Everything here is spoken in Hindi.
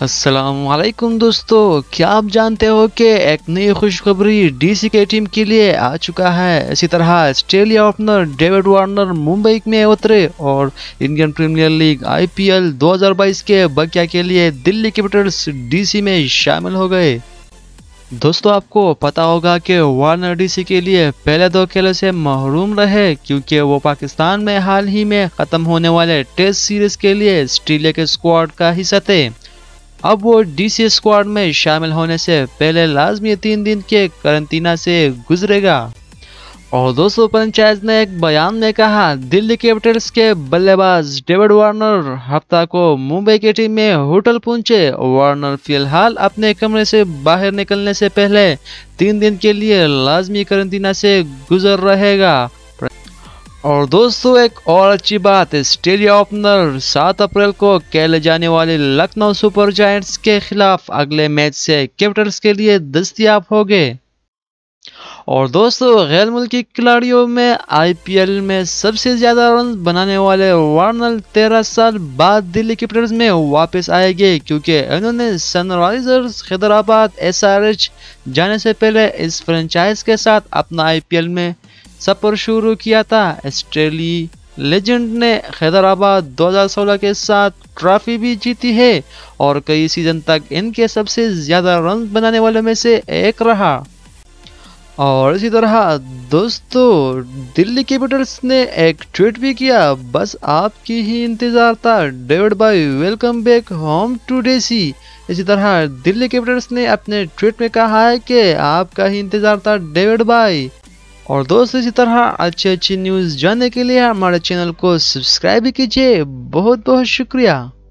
अस्सलामुअलैकुम दोस्तों, क्या आप जानते हो कि एक नई खुशखबरी डीसी के टीम के लिए आ चुका है। इसी तरह Australia opener David Warner Mumbai में उतरे और इंडियन प्रीमियर लीग आईपीएल 2022 के बकिया के लिए दिल्ली कैपिटल्स डीसी में शामिल हो गए। दोस्तों, आपको पता होगा कि वार्नर डीसी के लिए पहले दो खेलों से महरूम रहे क्योंकि वो पाकिस्तान में हाल ही में ख़त्म होने वाले टेस्ट सीरीज के लिए ऑस्ट्रेलिया के स्क्वाड का हिस्सा थे। अब वो डीसी स्क्वाड में शामिल होने से पहले लाजमी 3 दिन के करंतना से गुजरेगा। और दोस्तों, पंचायत ने एक बयान में कहा, दिल्ली कैपिटल्स के बल्लेबाज डेविड वार्नर हफ्ता को मुंबई की टीम में होटल पहुंचे। वार्नर फिलहाल अपने कमरे से बाहर निकलने से पहले 3 दिन के लिए लाजमी करंतना से गुजर रहेगा। और दोस्तों, एक और अच्छी बात, ऑस्ट्रेलिया ओपनर 7 अप्रैल को खेले जाने वाले लखनऊ सुपर जायंट्स के खिलाफ अगले मैच से कैपिटल्स के लिए दस्तयाब हो गए। और दोस्तों, गैर मुल्की खिलाड़ियों में आईपीएल में सबसे ज़्यादा रन बनाने वाले वार्नर 13 साल बाद दिल्ली कैपिटल्स में वापस आएंगे क्योंकि इन्होंने सनराइजर्स हैदराबाद SRH जाने से पहले इस फ्रेंचाइज के साथ अपना IPL में सफर शुरू किया था। ऑस्ट्रेलियाई लेजेंड ने हैदराबाद 2016 के साथ ट्रॉफी भी जीती है और कई सीजन तक इनके सबसे ज़्यादा रन बनाने वालों में से एक रहा। और इसी तरह दोस्तों, दिल्ली कैपिटल्स ने एक ट्वीट भी किया, बस आपकी ही इंतज़ार था डेविड भाई, welcome back home to DC. इसी तरह दिल्ली कैपिटल्स ने अपने ट्वीट में कहा है कि आपका ही इंतज़ार था डेविड भाई। और दोस्तों, इसी तरह अच्छी न्यूज़ जानने के लिए हमारे चैनल को सब्सक्राइब भी कीजिए। बहुत बहुत शुक्रिया।